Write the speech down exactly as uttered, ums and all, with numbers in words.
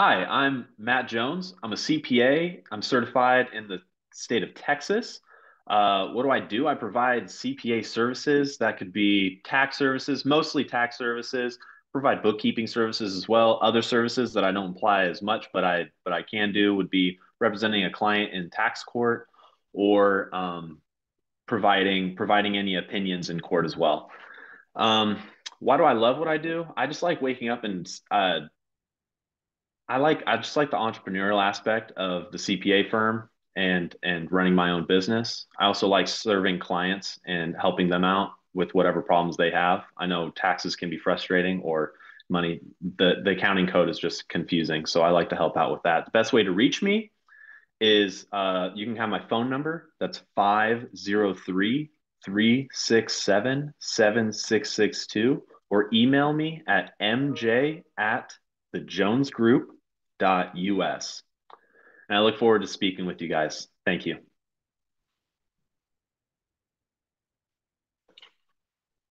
Hi, I'm Matt Jones. I'm a C P A. I'm certified in the state of Texas. Uh, what do I do? I provide C P A services. That could be tax services, mostly tax services, provide bookkeeping services as well. Other services that I don't apply as much, but I, but I can do would be representing a client in tax court or um, providing, providing any opinions in court as well. Um, why do I love what I do? I just like waking up and uh, I like I just like the entrepreneurial aspect of the C P A firm and and running my own business. I also like serving clients and helping them out with whatever problems they have. I know taxes can be frustrating or money. The, the accounting code is just confusing, so I like to help out with that. The best way to reach me is uh, you can have my phone number. That's five oh three, three six seven, seven six six two or email me at m j at the jones group dot u s. And I look forward to speaking with you guys. Thank you.